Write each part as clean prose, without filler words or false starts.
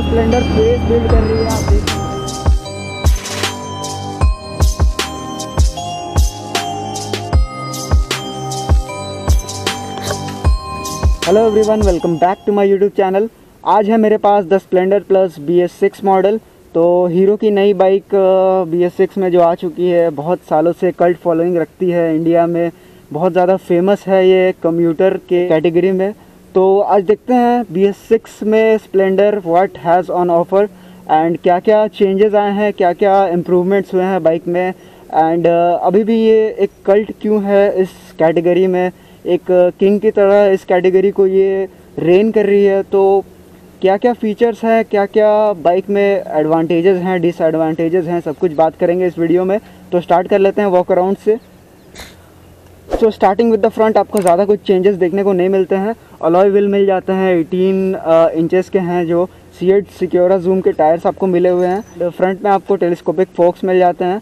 Hero Splendor plus build कर रही है आप देख। Hello everyone, welcome back to my YouTube channel. आज है मेरे पास the Splendor plus BS6 model. तो हीरो की नई बाइक BS6 में जो आ चुकी है, बहुत सालों से कल्ट फॉलोइंग रखती है इंडिया में, बहुत ज़्यादा फेमस है ये कम्यूटर के कैटेगरी में। तो आज देखते हैं BS6 में Splendor what has on offer and क्या क्या चेंजेस आए हैं, क्या क्या इम्प्रूवमेंट्स हुए हैं बाइक में, एंड अभी भी ये एक कल्ट क्यों है इस कैटेगरी में, एक किंग की तरह इस कैटेगरी को ये रेन कर रही है। तो क्या क्या फ़ीचर्स हैं, क्या क्या बाइक में एडवांटेजेस हैं, डिसएडवांटेजेस हैं, सब कुछ बात करेंगे इस वीडियो में। तो स्टार्ट कर लेते हैं वॉक अराउंड से। So starting with the front, आपको ज़्यादा कुछ चेंजेस देखने को नहीं मिलते हैं। अलॉय व्हील मिल जाते हैं, 18 इंचेस के हैं जो CEAT Secura जूम के टायर्स आपको मिले हुए हैं। फ्रंट में आपको टेलीस्कोपिक फोक्स मिल जाते हैं।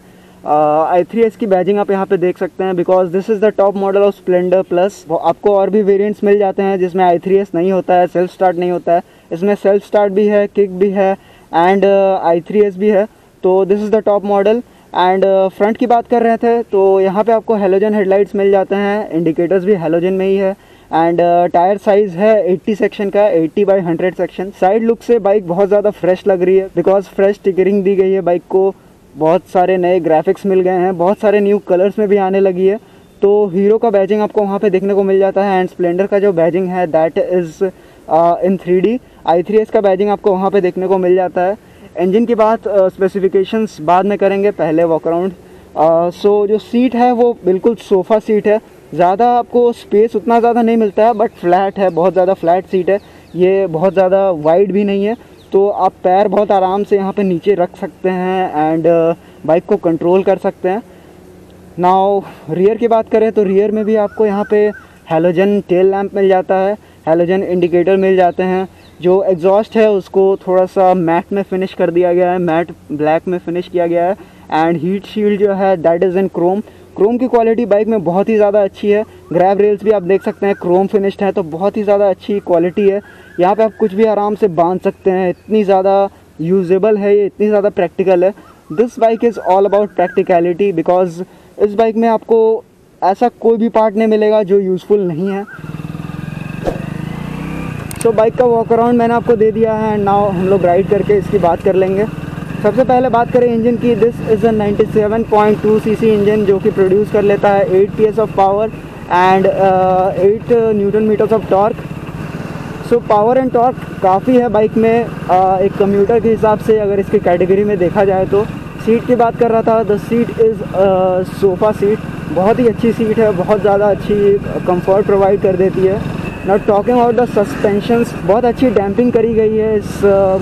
i3S की बैजिंग आप यहाँ पे देख सकते हैं, because this is the top model of Splendor plus. आपको और भी वेरिएंट्स मिल जाते हैं जिसमें i3S नहीं होता है, सेल्फ स्टार्ट नहीं होता है। इसमें सेल्फ स्टार्ट भी है, किक भी है एंड i3S भी है। तो this is the top model. And front की बात कर रहे थे तो यहाँ पे आपको हेलोजन हेडलाइट्स मिल जाते हैं, इंडिकेटर्स भी हेलोजन में ही है। एंड टायर साइज़ है 80 सेक्शन का, 80/100 सेक्शन। साइड लुक से बाइक बहुत ज़्यादा फ्रेश लग रही है बिकॉज फ्रेश टिकरिंग दी गई है बाइक को, बहुत सारे नए ग्राफिक्स मिल गए हैं, बहुत सारे न्यू कलर्स में भी आने लगी है। तो हीरो का बैजिंग आपको वहाँ पे देखने को मिल जाता है एंड स्प्लेंडर का जो बैजिंग है that is in 3D। i3S का बैजिंग आपको वहाँ पे देखने को मिल जाता है। इंजन की बात स्पेसिफिकेशंस बाद में करेंगे, पहले वॉक अराउंड। सो जो सीट है वो बिल्कुल सोफ़ा सीट है, ज़्यादा आपको स्पेस उतना ज़्यादा नहीं मिलता है बट फ्लैट है, बहुत ज़्यादा फ्लैट सीट है ये, बहुत ज़्यादा वाइड भी नहीं है। तो आप पैर बहुत आराम से यहाँ पे नीचे रख सकते हैं एंड बाइक को कंट्रोल कर सकते हैं। नाउ रियर की बात करें तो रियर में भी आपको यहाँ पे हेलोजन टेल लैंप मिल जाता है, हेलोजन इंडिकेटर मिल जाते हैं। जो एग्जॉस्ट है उसको थोड़ा सा मैट में फिनिश कर दिया गया है, मैट ब्लैक में फिनिश किया गया है। एंड हीट शील्ड जो है that is in chrome. Chrome की क्वालिटी बाइक में बहुत ही ज़्यादा अच्छी है। ग्रैब रेल्स भी आप देख सकते हैं क्रोम फिनिश्ड है, तो बहुत ही ज़्यादा अच्छी क्वालिटी है। यहाँ पे आप कुछ भी आराम से बांध सकते हैं, इतनी ज़्यादा यूजेबल है ये, इतनी ज़्यादा प्रैक्टिकल है। This bike is all about practicality because इस बाइक में आपको ऐसा कोई भी पार्ट नहीं मिलेगा जो यूज़फुल नहीं है। सो बाइक का वॉक अराउंड मैंने आपको दे दिया है एंड नाउ हम लोग राइड करके इसकी बात कर लेंगे। सबसे पहले बात करें इंजन की। This is a 97.2 CC engine जो कि प्रोड्यूस कर लेता है 8 PS of power and 8 newton metres of torque. So power and torque काफ़ी है बाइक में एक कम्यूटर के हिसाब से, अगर इसकी कैटेगरी में देखा जाए तो। सीट की बात कर रहा था, the seat is sofa seat, बहुत ही अच्छी सीट है, बहुत ज़्यादा अच्छी कंफर्ट प्रोवाइड कर देती है। Not talking about the suspensions, बहुत अच्छी डैम्पिंग करी गई है इस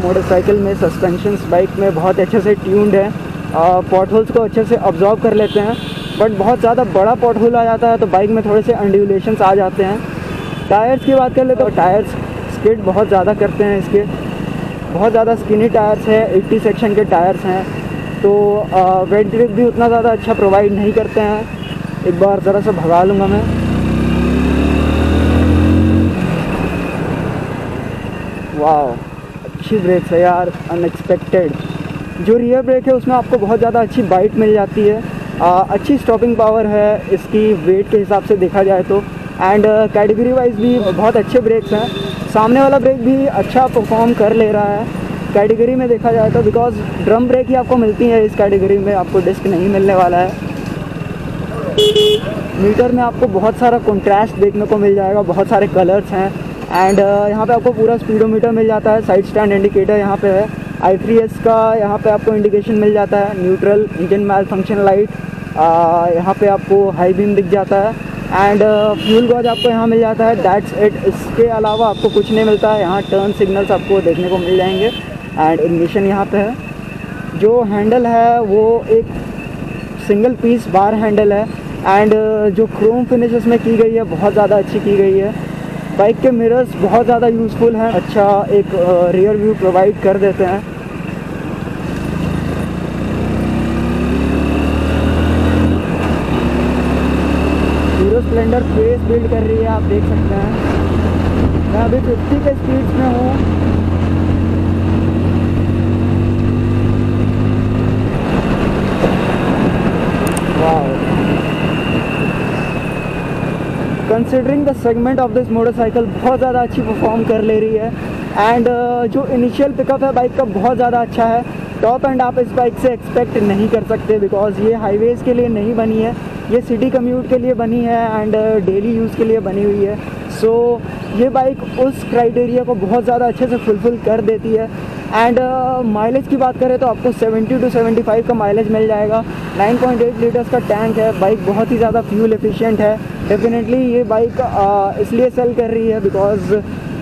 मोटरसाइकिल में। सस्पेंशंस बाइक में बहुत अच्छे से ट्यून्ड है, पॉट होल्स को अच्छे से अब्जॉर्ब कर लेते हैं, बट बहुत ज़्यादा बड़ा पॉट होल आ जाता है तो बाइक में थोड़े से अंडुलेशंस आ जाते हैं। टायर्स की बात कर लेते हैं, टायर्स स्किड बहुत ज़्यादा करते हैं इसके, बहुत ज़्यादा स्किनी टायर्स हैं, 80 सेक्शन के टायर्स हैं। तो वेट ग्रिप भी उतना ज़्यादा अच्छा प्रोवाइड नहीं करते हैं। एक बार ज़रा सा भगा लूँगा मैं, वाह अच्छी ब्रेक्स है यार, अनएक्सपेक्टेड। जो रियर ब्रेक है उसमें आपको बहुत ज़्यादा अच्छी बाइट मिल जाती है, अच्छी स्टॉपिंग पावर है इसकी वेट के हिसाब से देखा जाए तो। एंड कैटेगरी वाइज भी बहुत अच्छे ब्रेक्स हैं, सामने वाला ब्रेक भी अच्छा परफॉर्म कर ले रहा है कैटेगरी में देखा जाए तो, बिकॉज ड्रम ब्रेक ही आपको मिलती है इस कैटेगरी में, आपको डिस्क नहीं मिलने वाला है। मीटर में आपको बहुत सारा कॉन्ट्रास्ट देखने को मिल जाएगा, बहुत सारे कलर्स हैं। एंड यहाँ पे आपको पूरा स्पीडोमीटर मिल जाता है, साइड स्टैंड इंडिकेटर यहाँ पे है, i3S का यहाँ पे आपको इंडिकेशन मिल जाता है, neutral, engine malfunction light, यहाँ पे आपको हाई बीम दिख जाता है। एंड फ्यूल गॉज आपको यहाँ मिल जाता है, दैट्स इट। इसके अलावा आपको कुछ नहीं मिलता है। यहाँ टर्न सिग्नल्स आपको देखने को मिल जाएंगे एंड इग्निशन यहाँ पे है। जो हैंडल है वो एक सिंगल पीस बार हैंडल है एंड जो क्रोम फिनिश इसमें की गई है बहुत ज़्यादा अच्छी की गई है। बाइक के मिरर्स बहुत ज़्यादा यूज़फुल हैं, अच्छा एक रियर व्यू प्रोवाइड कर देते हैं। हीरो स्प्लेंडर प्लस बिल्ड कर रही है आप देख सकते हैं। मैं अभी 50 के स्पीड में हूँ considering the segment of this motorcycle बहुत ज़्यादा अच्छी परफॉर्म कर ले रही है एंड जो इनिशियल पिकअप है बाइक का बहुत ज़्यादा अच्छा है। टॉप एंड आप इस बाइक से एक्सपेक्ट नहीं कर सकते बिकॉज ये हाईवेज़ के लिए नहीं बनी है, ये सिटी कम्यूट के लिए बनी है एंड डेली यूज़ के लिए बनी हुई है। सो ये बाइक उस क्राइटेरिया को बहुत ज़्यादा अच्छे से फुलफ़िल कर देती है। एंड माइलेज की बात करें तो आपको 70 टू 75 का माइलेज मिल जाएगा। 9.8 लीटर्स का टैंक है, बाइक बहुत ही ज़्यादा फ्यूल एफिशिएंट है। डेफिनेटली ये बाइक इसलिए सेल कर रही है बिकॉज़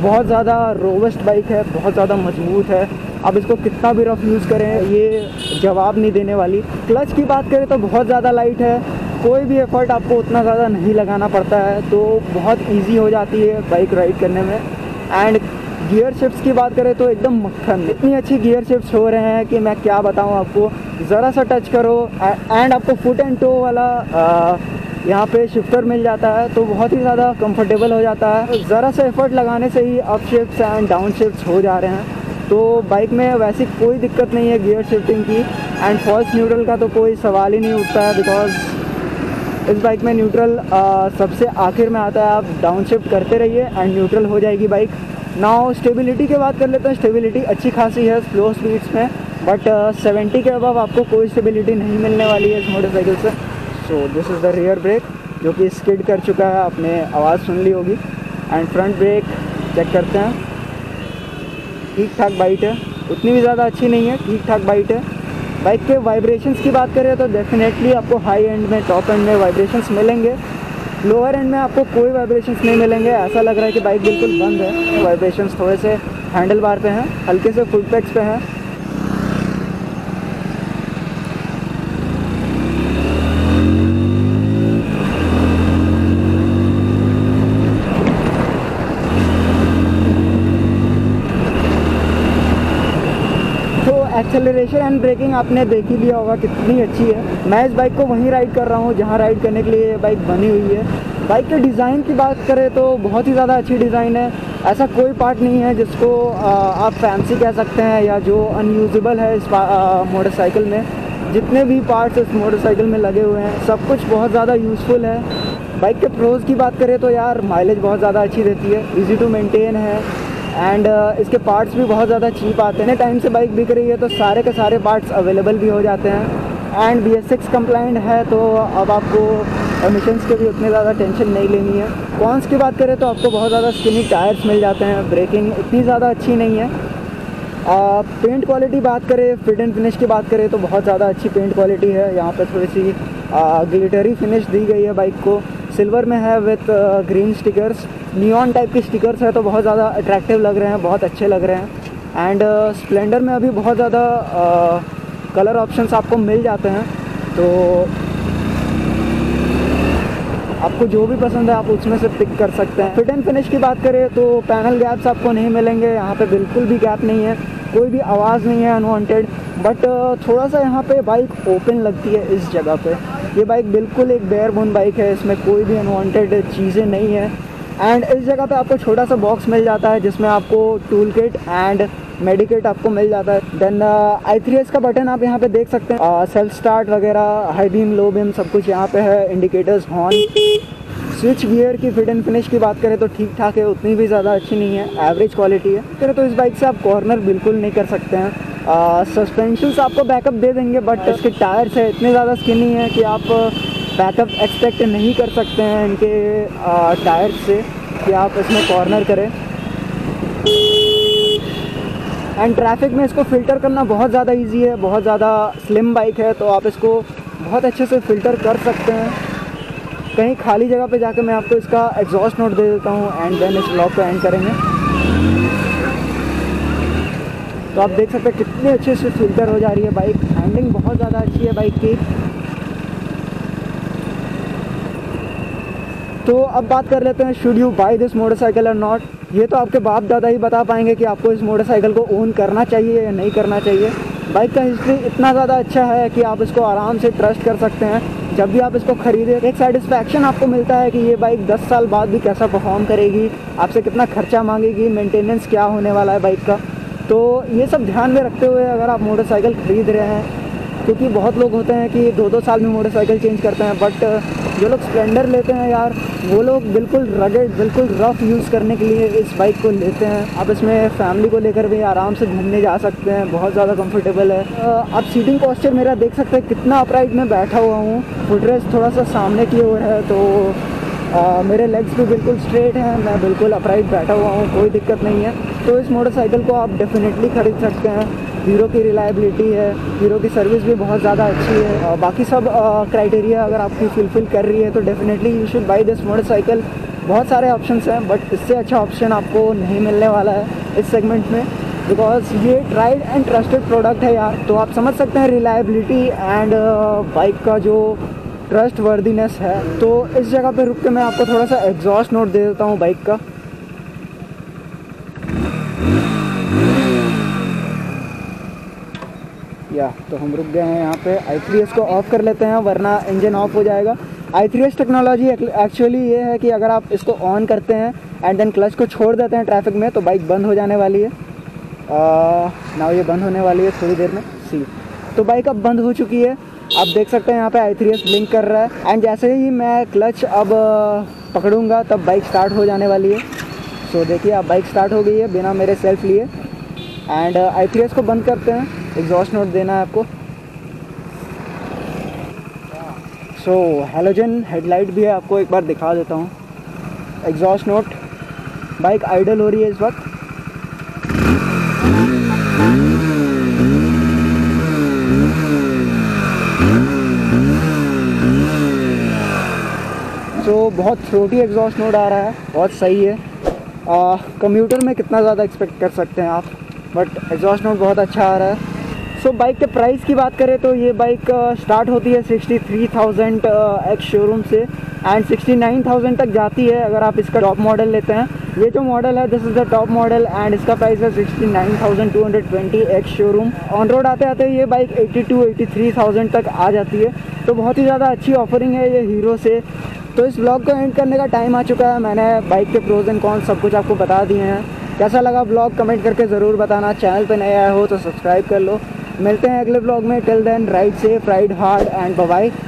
बहुत ज़्यादा रोबस्ट बाइक है, बहुत ज़्यादा मजबूत है। अब इसको कितना भी रफ यूज़ करें ये जवाब नहीं देने वाली। क्लच की बात करें तो बहुत ज़्यादा लाइट है, कोई भी एफर्ट आपको उतना ज़्यादा नहीं लगाना पड़ता है, तो बहुत इजी हो जाती है बाइक राइड करने में। एंड गियर शिफ्ट्स की बात करें तो एकदम मक्खन, इतनी अच्छी गियर शिफ्ट्स हो रहे हैं कि मैं क्या बताऊं आपको। ज़रा सा टच करो एंड आपको फुट एंड टो वाला यहाँ पे शिफ्टर मिल जाता है, तो बहुत ही ज़्यादा कंफर्टेबल हो जाता है। ज़रा सा एफर्ट लगाने से ही up shifts and down shifts हो जा रहे हैं, तो बाइक में वैसी कोई दिक्कत नहीं है गियर शिफ्टिंग की। एंड फॉल्स न्यूट्रल का तो कोई सवाल ही नहीं उठता है बिकॉज इस बाइक में न्यूट्रल सबसे आखिर में आता है। आप डाउन शिफ्ट करते रहिए एंड न्यूट्रल हो जाएगी बाइक। नाउ स्टेबिलिटी की बात कर लेते हैं। स्टेबिलिटी अच्छी खासी है स्लो स्पीड्स में, बट 70 के अबव आपको कोई स्टेबिलिटी नहीं मिलने वाली है इस मोटरसाइकिल से। So this is the rear brake जो कि स्किड कर चुका है, आपने आवाज़ सुन ली होगी। एंड फ्रंट ब्रेक चेक करते हैं, ठीक ठाक बाइट है, उतनी भी ज़्यादा अच्छी नहीं है, ठीक ठाक बाइट है। बाइक के वाइब्रेशंस की बात करें तो डेफिनेटली आपको हाई एंड में, टॉप एंड में वाइब्रेशंस मिलेंगे, लोअर एंड में आपको कोई वाइब्रेशंस नहीं मिलेंगे। ऐसा लग रहा है कि बाइक बिल्कुल बंद है, वाइब्रेशंस थोड़े से हैंडल बार पे हैं, हल्के से फुट पैक्स पे हैं। एक्सेलरेशन एंड ब्रेकिंग आपने देख ही लिया होगा कितनी अच्छी है। मैं इस बाइक को वहीं राइड कर रहा हूँ जहाँ राइड करने के लिए ये बाइक बनी हुई है। बाइक के डिज़ाइन की बात करें तो बहुत ही ज़्यादा अच्छी डिज़ाइन है, ऐसा कोई पार्ट नहीं है जिसको आप फैंसी कह सकते हैं या जो अनयूजेबल है इस मोटरसाइकिल में। जितने भी पार्ट्स इस मोटरसाइकिल में लगे हुए हैं सब कुछ बहुत ज़्यादा यूज़फुल है। बाइक के प्रोज़ की बात करें तो यार माइलेज बहुत ज़्यादा अच्छी देती है, ईजी टू मेनटेन है एंड इसके पार्ट्स भी बहुत ज़्यादा चीप आते हैं। टाइम से बाइक बिक रही है तो सारे के सारे पार्ट्स अवेलेबल भी हो जाते हैं। एंड BS6 कंप्लाइंट है तो अब आपको एमिशंस के भी उतने ज़्यादा टेंशन नहीं लेनी है। कॉन्स की बात करें तो आपको बहुत ज़्यादा स्किनी टायर्स मिल जाते हैं, ब्रेकिंग इतनी ज़्यादा अच्छी नहीं है। पेंट क्वालिटी बात करें, फिट एंड फिनिश की बात करें तो बहुत ज़्यादा अच्छी पेंट क्वालिटी है। यहाँ पर थोड़ी सी ग्लिटरी फिनिश दी गई है बाइक को, सिल्वर में है with green stickers, neon type के स्टिकर्स है, तो बहुत ज़्यादा अट्रैक्टिव लग रहे हैं, बहुत अच्छे लग रहे हैं। एंड स्प्लेंडर में अभी बहुत ज़्यादा कलर ऑप्शंस आपको मिल जाते हैं, तो आपको जो भी पसंद है आप उसमें से पिक कर सकते हैं। फिट एंड फिनिश की बात करें तो पैनल गैप्स आपको नहीं मिलेंगे, यहाँ पे बिल्कुल भी गैप नहीं है, कोई भी आवाज़ नहीं है अनवांटेड। बट थोड़ा सा यहाँ पे बाइक ओपन लगती है इस जगह पे। ये बाइक बिल्कुल एक बेयरबोन बाइक है, इसमें कोई भी अनवांटेड चीज़ें नहीं है। एंड इस जगह पे आपको छोटा सा बॉक्स मिल जाता है जिसमें आपको टूल किट एंड मेडिकेट आपको मिल जाता है। देन i3s का बटन आप यहाँ पे देख सकते हैं, सेल्फ स्टार्ट वगैरह, हाई बीम लो बीम सब कुछ यहाँ पे है, इंडिकेटर्स, हॉर्न, स्विच गियर। की फिट एंड फिनिश की बात करें तो ठीक ठाक है, उतनी भी ज़्यादा अच्छी नहीं है, एवरेज क्वालिटी है। फिर तो इस बाइक से आप कॉर्नर बिल्कुल नहीं कर सकते हैं। सस्पेंशंस आपको बैकअप दे देंगे बट इसके टायर्स है इतने ज़्यादा स्किनी है कि आप बैकअप एक्सपेक्ट नहीं कर सकते हैं इनके टायर्स से कि आप इसमें कॉर्नर करें। एंड ट्रैफिक में इसको फ़िल्टर करना बहुत ज़्यादा इजी है, बहुत ज़्यादा स्लिम बाइक है, तो आप इसको बहुत अच्छे से फ़िल्टर कर सकते हैं। कहीं खाली जगह पे जाकर मैं आपको इसका एग्जॉस्ट नोट दे देता हूँ एंड देन इस ब्लॉग को एंड करेंगे। तो आप देख सकते हैं कितने अच्छे से फिल्टर हो जा रही है बाइक, हैंडलिंग बहुत ज़्यादा अच्छी है बाइक की। तो अब बात कर लेते हैं, should you buy this motorcycle और नॉट। ये तो आपके बाप दादा ही बता पाएंगे कि आपको इस मोटरसाइकिल को ओन करना चाहिए या नहीं करना चाहिए। बाइक का हिस्ट्री इतना ज़्यादा अच्छा है कि आप इसको आराम से ट्रस्ट कर सकते हैं। जब भी आप इसको खरीदें एक सेटिस्फैक्शन आपको मिलता है कि ये बाइक 10 साल बाद भी कैसा परफॉर्म करेगी, आपसे कितना खर्चा मांगेगी, मेंटेनेंस क्या होने वाला है बाइक का। तो ये सब ध्यान में रखते हुए अगर आप मोटरसाइकिल ख़रीद रहे हैं क्योंकि बहुत लोग होते हैं कि 2-2 साल में मोटरसाइकिल चेंज करते हैं, बट जो लोग स्प्लेंडर लेते हैं यार वो लोग बिल्कुल रगेड, बिल्कुल रफ़ यूज़ करने के लिए इस बाइक को लेते हैं। आप इसमें फैमिली को लेकर भी आराम से घूमने जा सकते हैं, बहुत ज़्यादा कंफर्टेबल है। आप सीटिंग पोस्चर मेरा देख सकते हैं कितना अपराइट में बैठा हुआ हूँ, फुटरेस्ट थोड़ा सा सामने की ओर है तो मेरे लेग्स भी बिल्कुल स्ट्रेट हैं, मैं बिल्कुल अपराइट बैठा हुआ हूँ, कोई दिक्कत नहीं है। तो इस मोटरसाइकिल को आप डेफिनेटली ख़रीद सकते हैं। हीरो की रिलायबिलिटी है, हीरो की सर्विस भी बहुत ज़्यादा अच्छी है, बाकी सब क्राइटेरिया अगर आपकी फुलफ़िल कर रही है तो definitely you should buy this motorcycle. बहुत सारे ऑप्शंस हैं बट इससे अच्छा ऑप्शन आपको नहीं मिलने वाला है इस सेगमेंट में, बिकॉज ये ट्राइड एंड ट्रस्टेड प्रोडक्ट है यार। तो आप समझ सकते हैं रिलायबिलिटी एंड बाइक का जो ट्रस्ट वर्दीनेस है। तो इस जगह पे रुक के मैं आपको थोड़ा सा एग्जॉस्ट नोट दे देता हूँ बाइक का। या तो हम रुक गए हैं यहाँ पे, i3S को ऑफ़ कर लेते हैं वरना इंजन ऑफ हो जाएगा। i3S टेक्नोलॉजी एक्चुअली ये है कि अगर आप इसको ऑन करते हैं एंड देन क्लच को छोड़ देते हैं ट्रैफिक में तो बाइक बंद हो जाने वाली है। नाउ ये बंद होने वाली है थोड़ी देर में, सी तो बाइक अब बंद हो चुकी है। आप देख सकते हैं यहाँ पे i3S ब्लिंक कर रहा है एंड जैसे ही मैं क्लच अब पकड़ूंगा तब बाइक स्टार्ट हो जाने वाली है। सो देखिए अब बाइक स्टार्ट हो गई है बिना मेरे सेल्फ लिए। एंड i3S को बंद करते हैं, एग्जॉस्ट नोट देना है आपको। सो हैलोजन हेडलाइट भी है, आपको एक बार दिखा देता हूँ। एग्जॉस्ट नोट, बाइक आइडल हो रही है इस वक्त। तो बहुत छोटी एग्जॉस्ट नोट आ रहा है, बहुत सही है। कम्यूटर में कितना ज़्यादा एक्सपेक्ट कर सकते हैं आप, बट एग्जॉस्ट नोट बहुत अच्छा आ रहा है। सो बाइक के प्राइस की बात करें तो ये बाइक स्टार्ट होती है 63,000 एक्स शोरूम से एंड 69,000 तक जाती है अगर आप इसका टॉप मॉडल लेते हैं। ये जो मॉडल है this is the top model and इसका प्राइस है 69,220 एक्स शोरूम। ऑन रोड आते आते ये बाइक 83,000 तक आ जाती है, तो बहुत ही ज़्यादा अच्छी ऑफरिंग है ये हीरो से। तो इस ब्लॉग को एंड करने का टाइम आ चुका है, मैंने बाइक के प्रोज एंड कॉन्स सब कुछ आपको बता दिए हैं। कैसा लगा ब्लॉग कमेंट करके ज़रूर बताना, चैनल पे नए आए हो तो सब्सक्राइब कर लो। मिलते हैं अगले ब्लॉग में, till then ride safe, ride hard and bye bye.